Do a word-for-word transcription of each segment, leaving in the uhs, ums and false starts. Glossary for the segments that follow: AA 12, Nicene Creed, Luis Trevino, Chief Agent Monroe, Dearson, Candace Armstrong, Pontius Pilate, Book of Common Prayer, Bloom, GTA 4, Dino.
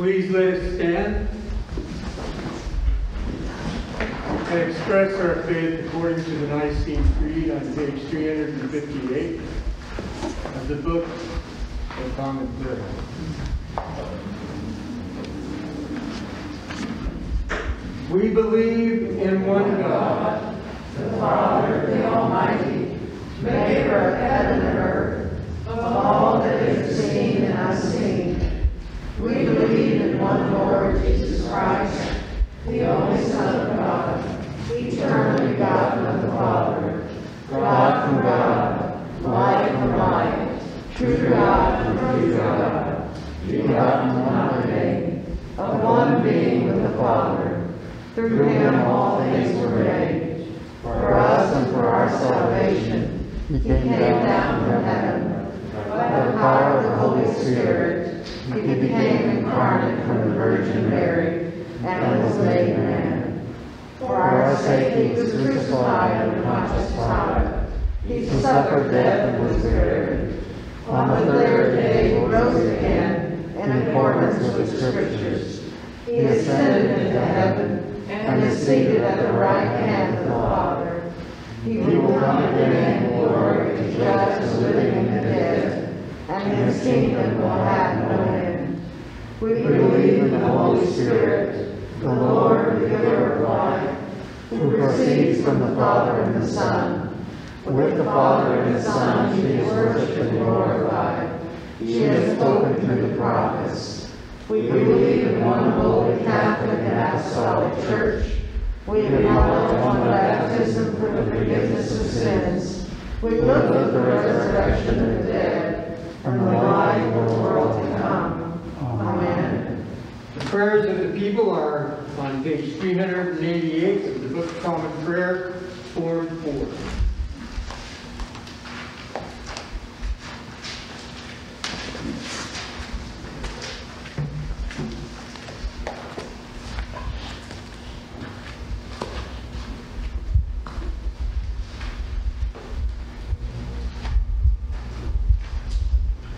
Please let us stand and express our faith according to the Nicene Creed on page three hundred fifty-eight of the Book of Common Prayer. We believe in one God, the Father, the Almighty, maker of heaven and earth, of all that is seen and unseen. We believe in one Lord Jesus Christ, the only Son of God, eternally begotten of the Father, God from God, light from light, true God from true God, begotten without beginning, of one being with the Father. Through him all things were made, for us and for our salvation. He came down from heaven, by the power of the Holy Spirit. He became incarnate from the Virgin Mary, and was made man. For our sake he was crucified under Pontius Pilate. He suffered death and was buried. On the third day he rose again, in accordance with the Scriptures. He ascended into heaven, and is seated at the right hand of the Father. He will come again in glory to judge the living and the dead, and his kingdom will have no end. We believe in the Holy Spirit, the Lord, the giver of life, who proceeds from the Father and the Son. With the Father and the Son she is worshipped and glorified. She has spoken through the prophets. We believe in one holy Catholic and apostolic church. We acknowledge one baptism for the forgiveness of sins. We look at the resurrection of the dead and the life of the world to come. Amen. The prayers of the people are on page three hundred eighty-eight of the Book of Common Prayer, Form four.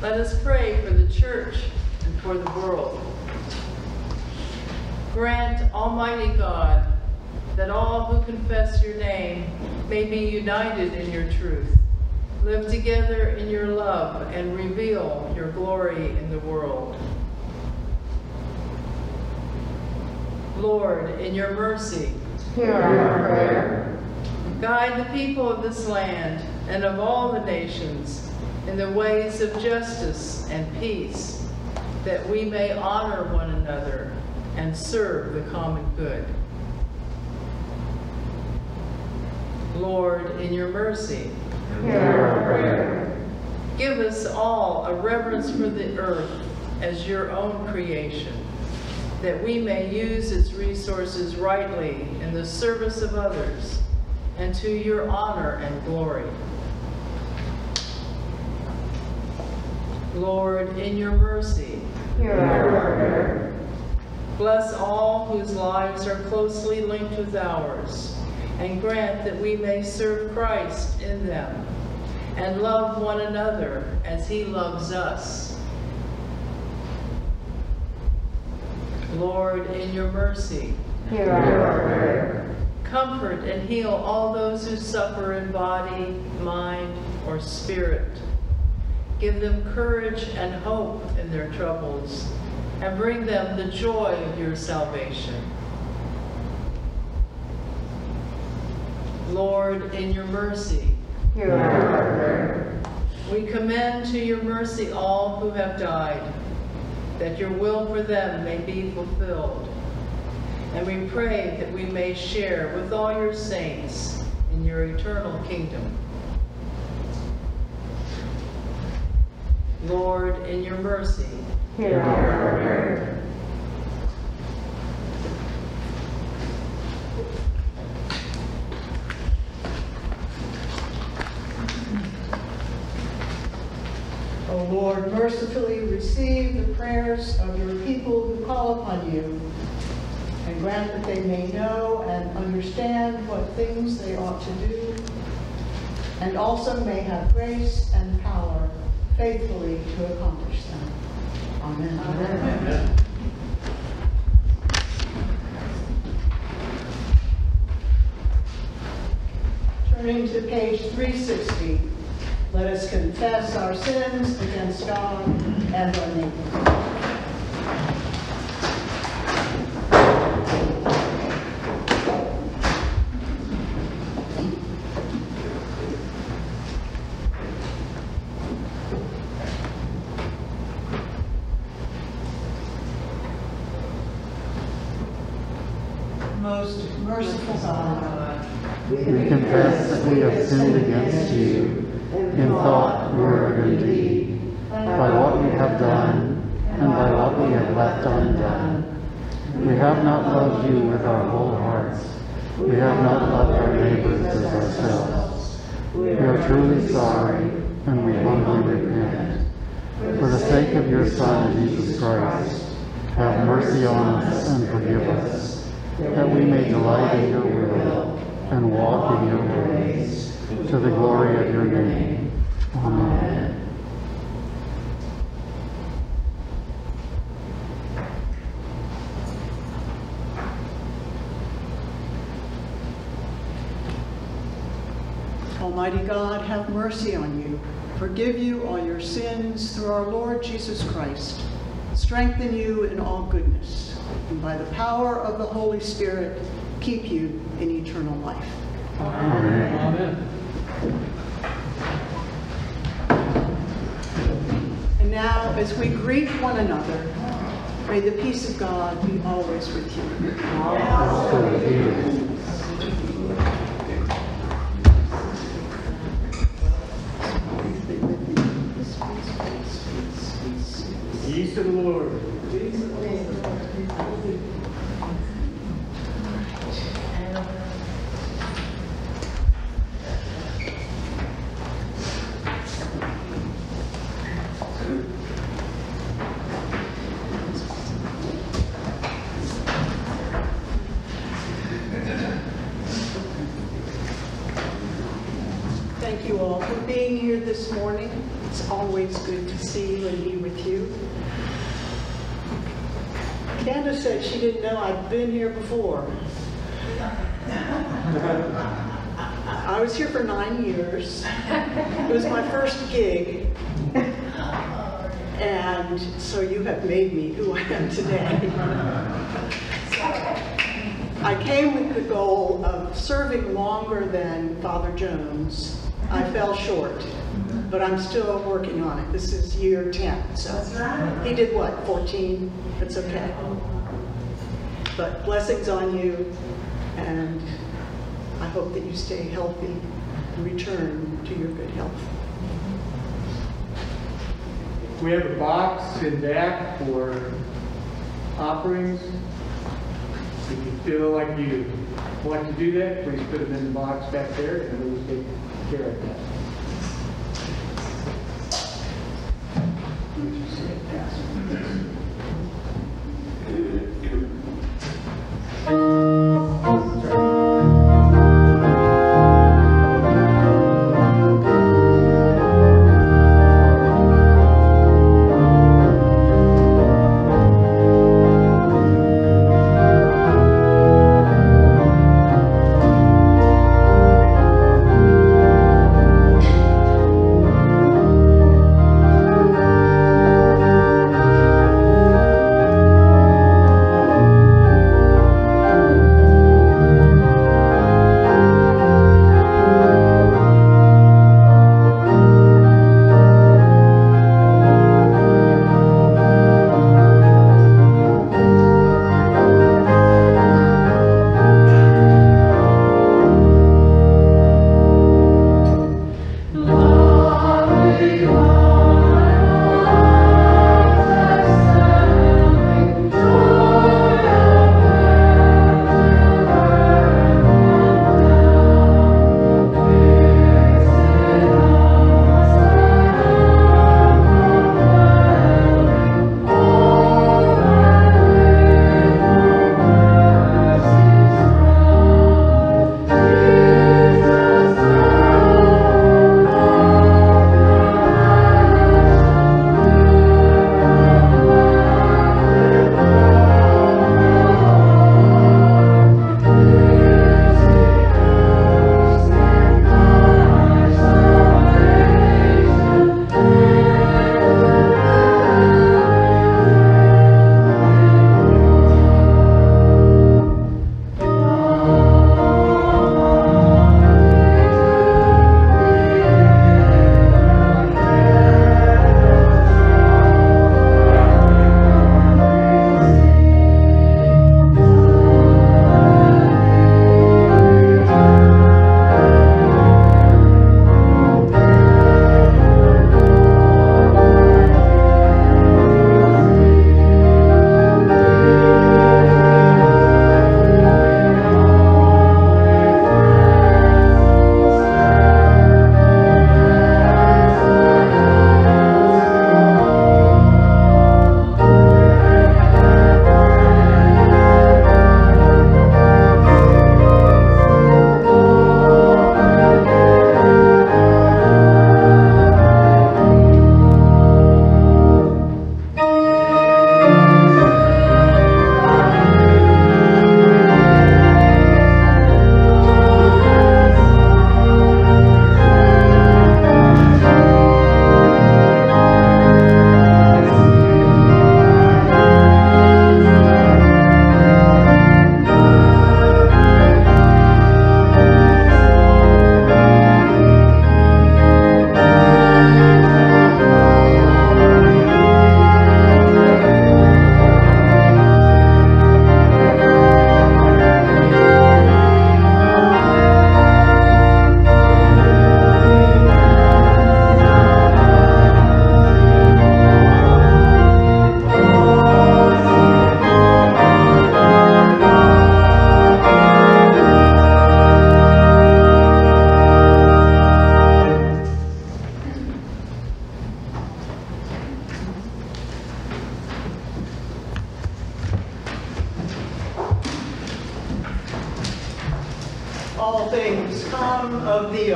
Let us pray for the church and for the world. Grant, Almighty God, that all who confess your name may be united in your truth, live together in your love, and reveal your glory in the world. Lord, in your mercy, hear our prayer. Guide the people of this land and of all the nations in the ways of justice and peace, that we may honor one another and serve the common good. Lord, in your mercy, hear our prayer. Give us all a reverence for the earth as your own creation, that we may use its resources rightly in the service of others and to your honor and glory. Lord, in your mercy, hear our prayer. Bless all whose lives are closely linked with ours, and grant that we may serve Christ in them and love one another as he loves us. Lord, in your mercy, hear our prayer. Comfort and heal all those who suffer in body, mind, or spirit. Give them courage and hope in their troubles, and bring them the joy of your salvation. Lord, in your mercy, hear our prayer. We commend to your mercy all who have died, that your will for them may be fulfilled. And we pray that we may share with all your saints in your eternal kingdom. Lord, in your mercy, hear our prayer. O Lord, mercifully receive the prayers of your people who call upon you, and grant that they may know and understand what things they ought to do, and also may have grace and power faithfully to accomplish them. Amen. Amen. Amen. Turning to page three sixty, let us confess our sins against God and our neighbor. Almighty God, have mercy on you, forgive you all your sins through our Lord Jesus Christ, strengthen you in all goodness, and by the power of the Holy Spirit, keep you in eternal life. Amen. Amen. And now, as we greet one another, may the peace of God be always with you. Amen. Peace to the Lord. Peace to the Lord. Thank you all for being here this morning. It's always good to see you and be with you. Candace said she didn't know I'd been here before. I was here for nine years. It was my first gig. And so you have made me who I am today. I came with the goal of serving longer than Father Jones. I fell short, but I'm still working on it. This is year ten, so that's right. He did what, fourteen? It's okay. But blessings on you, and I hope that you stay healthy and return to your good health. We have a box in back for offerings. If you feel like you want to do that, please put them in the box back there, and we'll take care of that.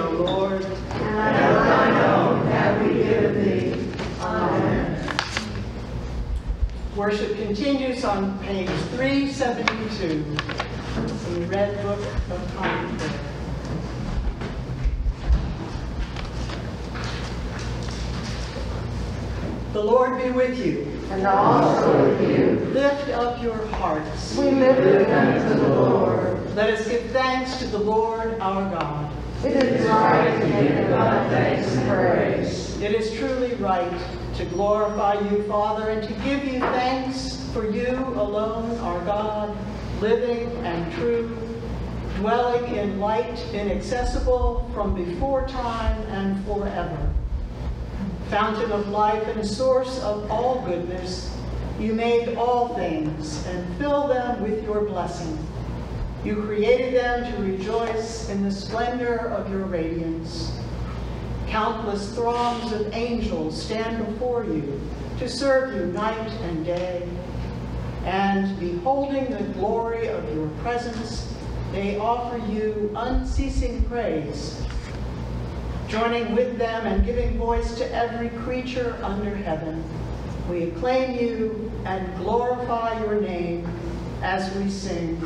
O Lord, and as thine own have we given thee. Amen. Worship continues on page three seventy-two in the Red Book of Common Prayer. The Lord be with you. And also with you. Lift up your hearts. We lift them to the Lord. Let us give thanks to the Lord our God. It is right to give God thanks and praise. It is truly right to glorify you, Father, and to give you thanks, for you alone are God, living and true, dwelling in light inaccessible from before time and forever. Fountain of life and source of all goodness, you made all things and fill them with your blessing. You created them to rejoice in the splendor of your radiance. Countless throngs of angels stand before you to serve you night and day. And beholding the glory of your presence, they offer you unceasing praise, joining with them and giving voice to every creature under heaven. We acclaim you and glorify your name as we sing.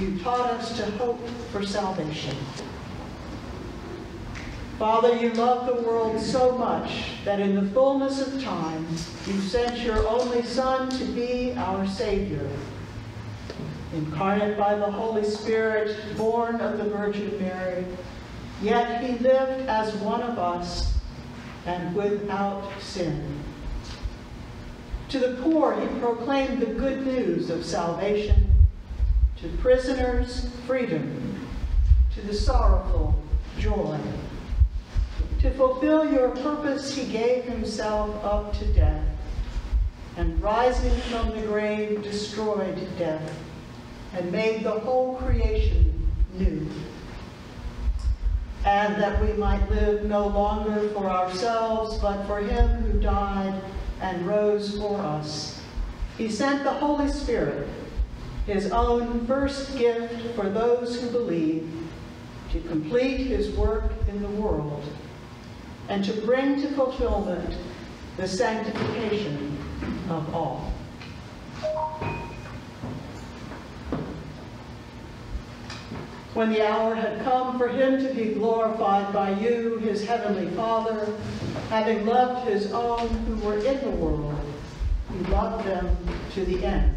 You taught us to hope for salvation. Father, you love the world so much that in the fullness of time, you sent your only Son to be our Savior. Incarnate by the Holy Spirit, born of the Virgin Mary, yet he lived as one of us and without sin. To the poor, he proclaimed the good news of salvation. To prisoners, freedom. To the sorrowful, joy. To fulfill your purpose, he gave himself up to death, and rising from the grave, destroyed death, and made the whole creation new. And that we might live no longer for ourselves, but for him who died and rose for us, he sent the Holy Spirit, his own first gift for those who believe, to complete his work in the world, and to bring to fulfillment the sanctification of all. when the hour had come for him to be glorified by you, his heavenly Father, having loved his own who were in the world, he loved them to the end.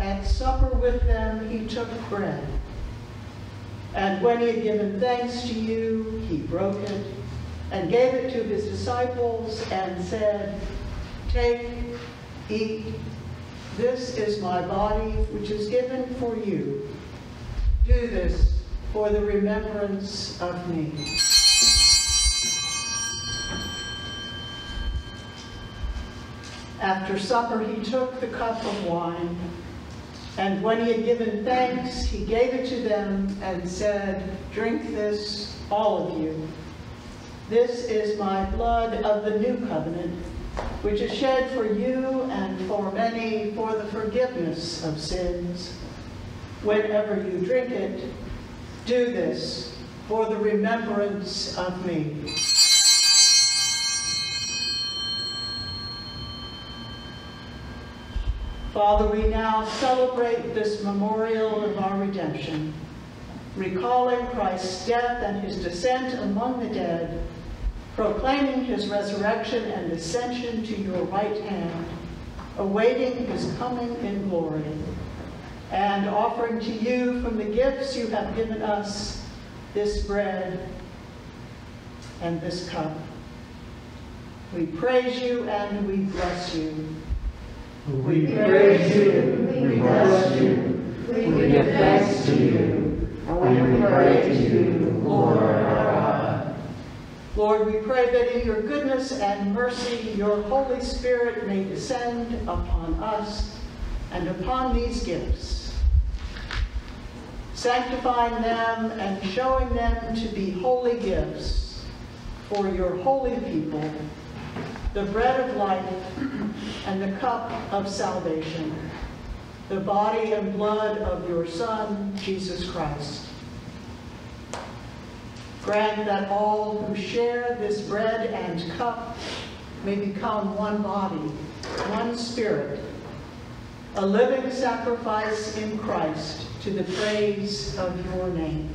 At supper with them, he took bread, and when he had given thanks to you, he broke it and gave it to his disciples and said, "Take, eat, this is my body, which is given for you. Do this for the remembrance of me." After supper, he took the cup of wine, and when he had given thanks, he gave it to them and said, "Drink this, all of you. This is my blood of the new covenant, which is shed for you and for many for the forgiveness of sins. Whenever you drink it, do this for the remembrance of me." Father, we now celebrate this memorial of our redemption, recalling Christ's death and his descent among the dead, proclaiming his resurrection and ascension to your right hand, awaiting his coming in glory, and offering to you from the gifts you have given us this bread and this cup. We praise you and we bless you. We praise you, we bless you, we give thanks to you, and we pray to you, Lord our God. Lord, we pray that in your goodness and mercy, your Holy Spirit may descend upon us and upon these gifts, sanctifying them and showing them to be holy gifts for your holy people, the bread of life and the cup of salvation, the body and blood of your Son, Jesus Christ. Grant that all who share this bread and cup may become one body, one spirit, a living sacrifice in Christ to the praise of your name.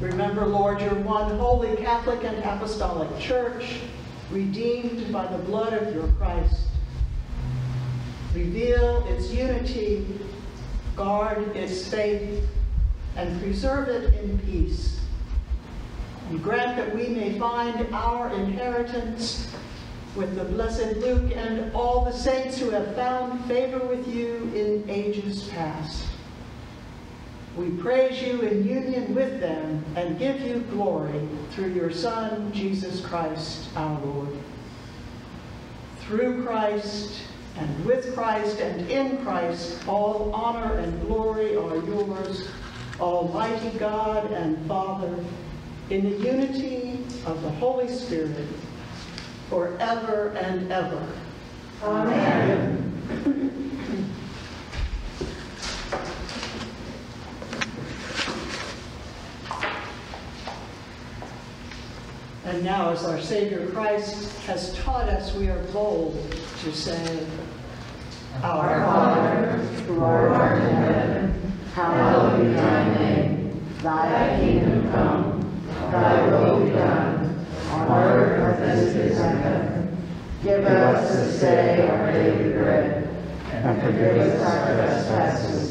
Remember, Lord, your one holy Catholic and Apostolic Church, redeemed by the blood of your Christ. Reveal its unity, guard its faith, and preserve it in peace. And grant that we may find our inheritance with the blessed Luke and all the saints who have found favor with you in ages past. We praise you in union with them and give you glory through your Son, Jesus Christ, our Lord. Through Christ, and with Christ, and in Christ, all honor and glory are yours, Almighty God and Father, in the unity of the Holy Spirit, forever and ever. Amen. Amen. And now, as our Savior Christ has taught us, we are bold to say, Our Father, who art in heaven, hallowed be thy name. Thy kingdom come, thy will be done, on earth as it is in heaven. Give us this day our daily bread, and forgive us our trespasses,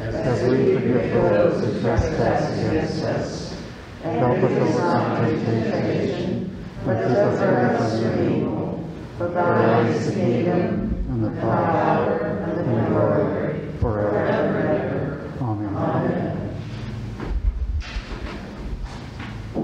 as we forgive those who trespass against us. And help us not into temptation, but deliver us from evil. For thine is the kingdom, and the power, and the glory, forever and ever. Amen. Amen. Oh,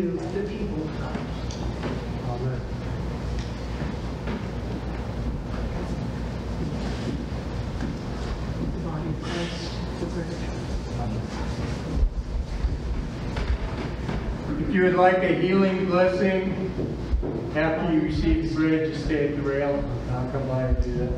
do the people of God. Amen. The body of Christ, the bread. If you would like a healing blessing after you receive the bread, just stay at the rail. I'll come by and do that.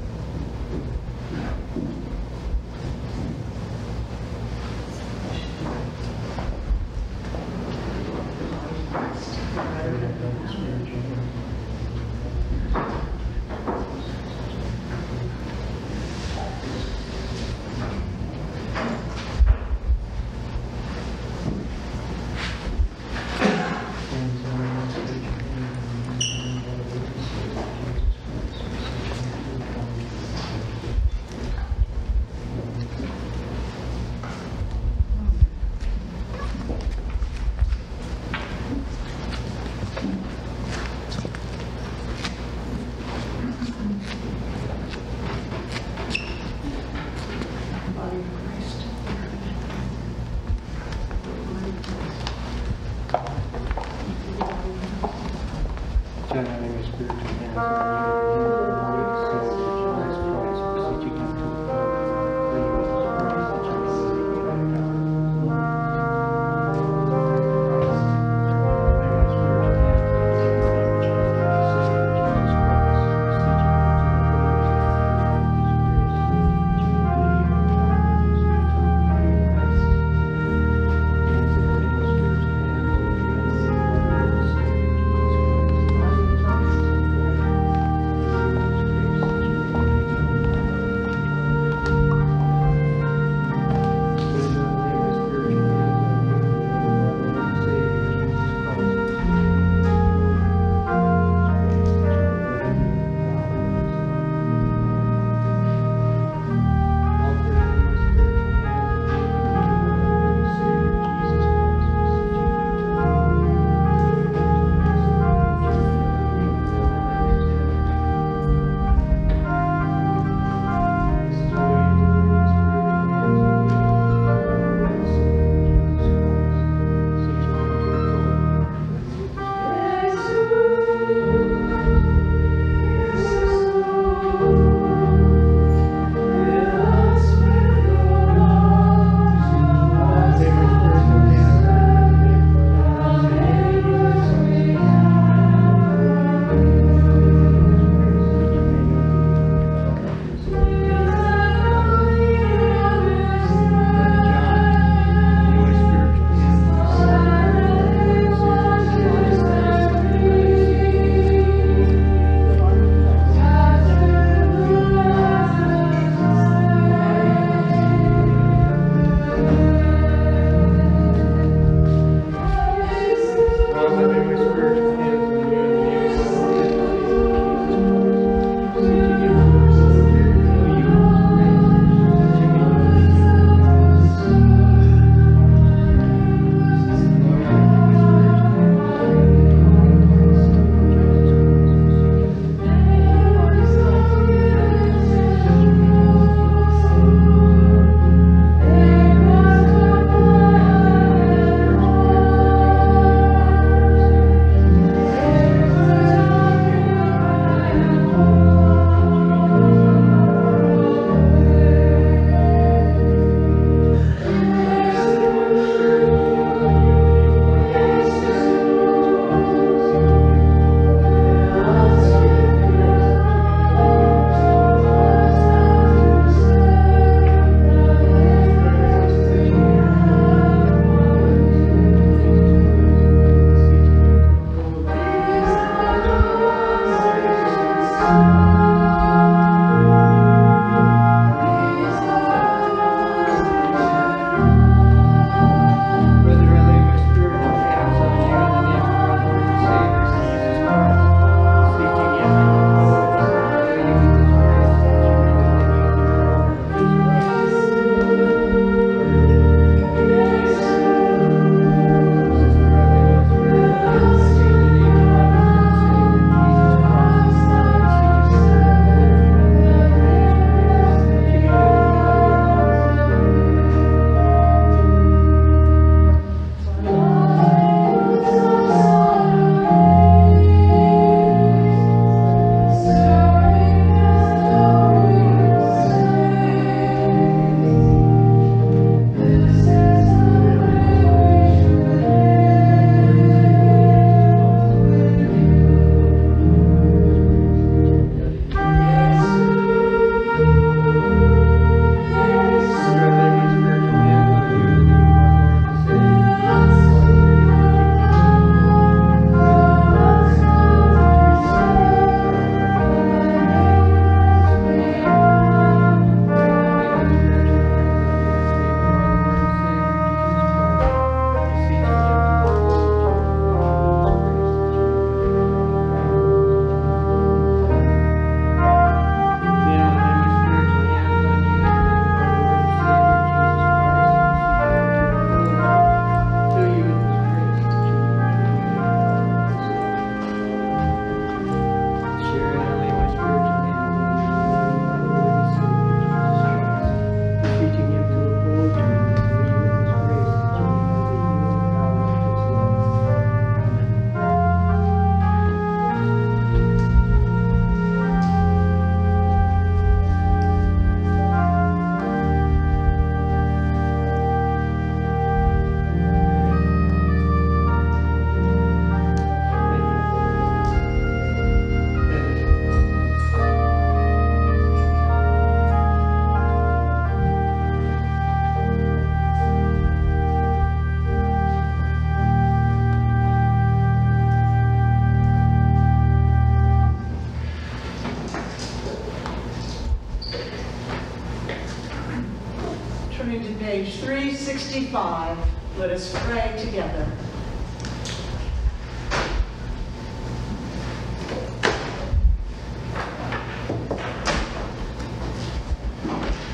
sixty-five. Let us pray together.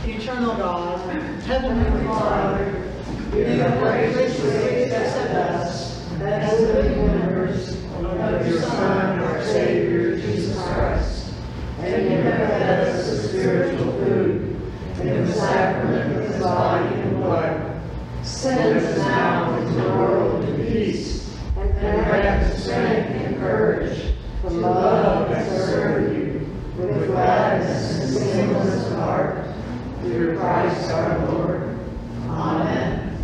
Eternal God, Heavenly Father, you have graciously accepted us as living members of your Son, our Savior, Jesus Christ, and you have fed us the spiritual food and the sacrament of his body and blood. Send us now into the world in peace, and grant us strength and courage to love and serve you with gladness and singleness of heart. Through Christ our Lord. Amen.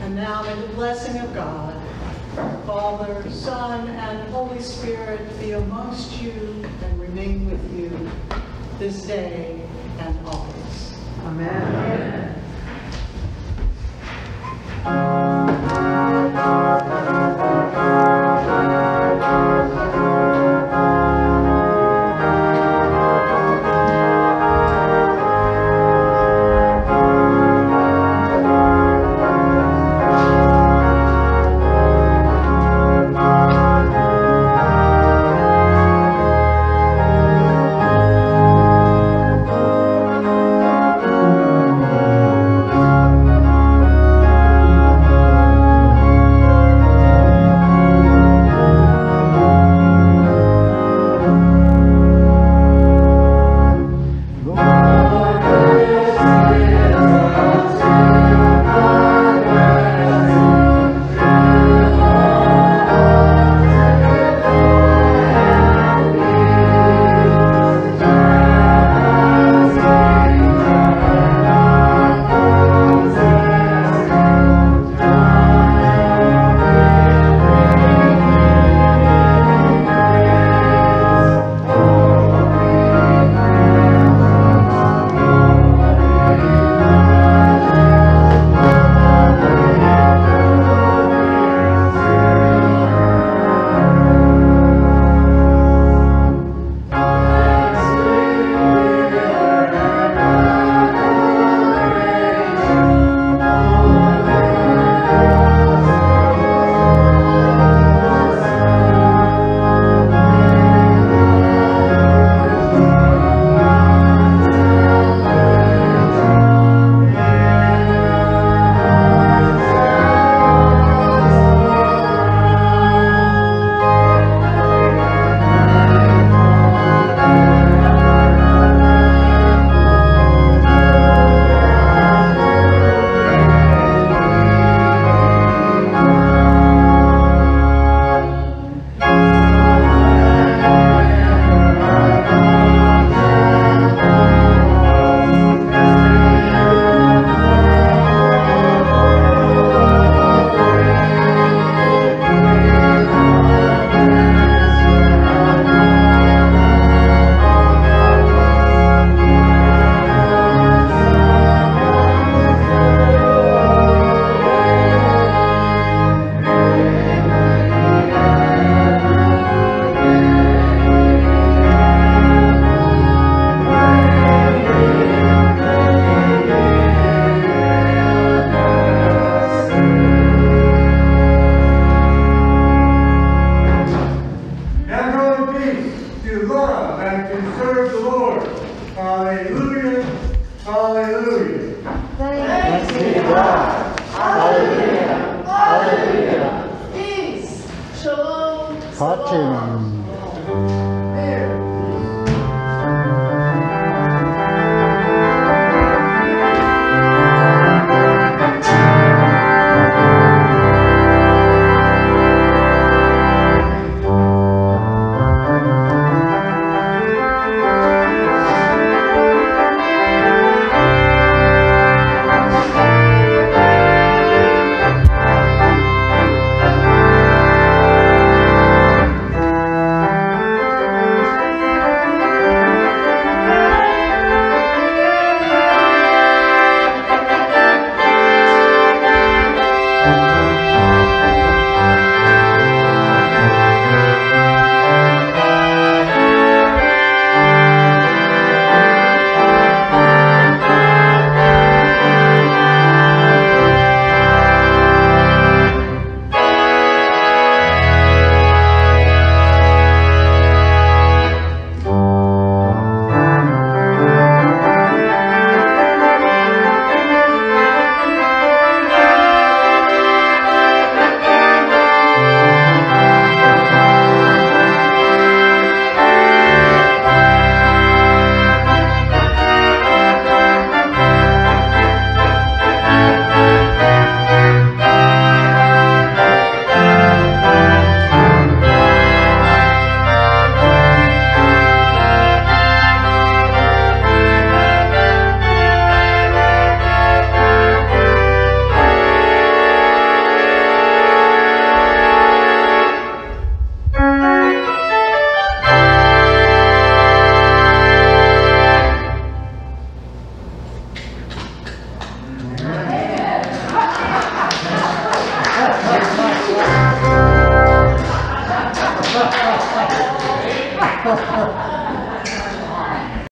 And now may the blessing of God, Father, Son, and Holy Spirit be amongst you and remain with you this day and always. Amen. Amen.